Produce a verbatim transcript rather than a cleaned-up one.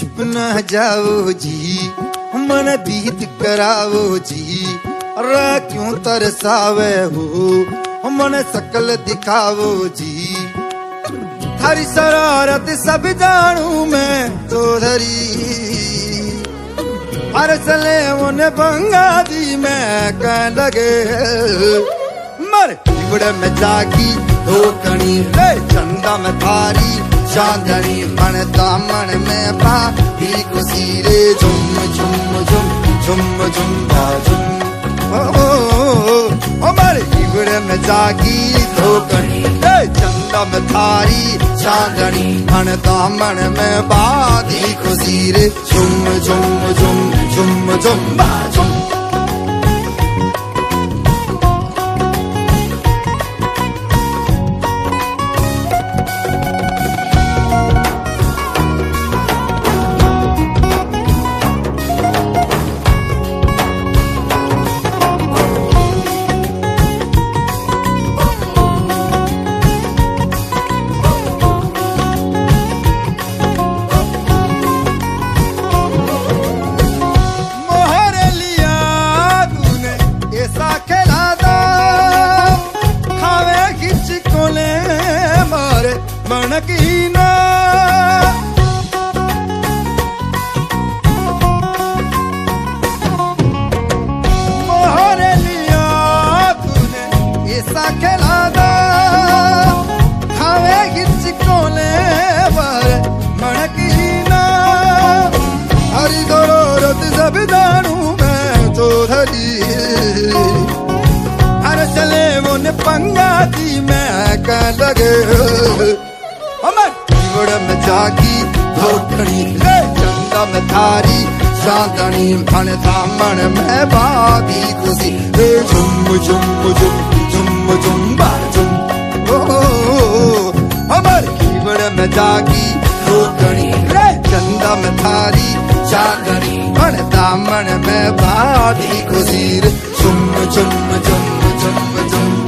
جبنا جاؤ جی من دید کراؤ جی را کیوں ترساوے ہو من سکل دکھاؤ جی تھاری شرارت سب جانوں میں تو دھری ارسلے انہیں بھنگا دی میں کہنے لگے مر بڑے میں جاگی دھوکنی لے چندہ میں تھاری شاندنی من دامن میں پا دل کو سیرے جم جم جم جم جم با جم عمر عبر میں جاگی دھوکنی چندہ میں تھاری شاندنی من دامن میں پا دل کو سیرے جم جم جم جم جم با جم पंगाती मैं कह लगे अमर बड़ा मजाकी धोखड़ी ले चंदा में थारी शांतनी मन धामन में बाबी खुशी ले जुम जुम जुम जुम जुम बार जुम अमर बड़ा मजाकी धोखड़ी ले चंदा में थारी शांतनी मन धामन में बाबी खुशी ले जुम जुम जुम जुम जुम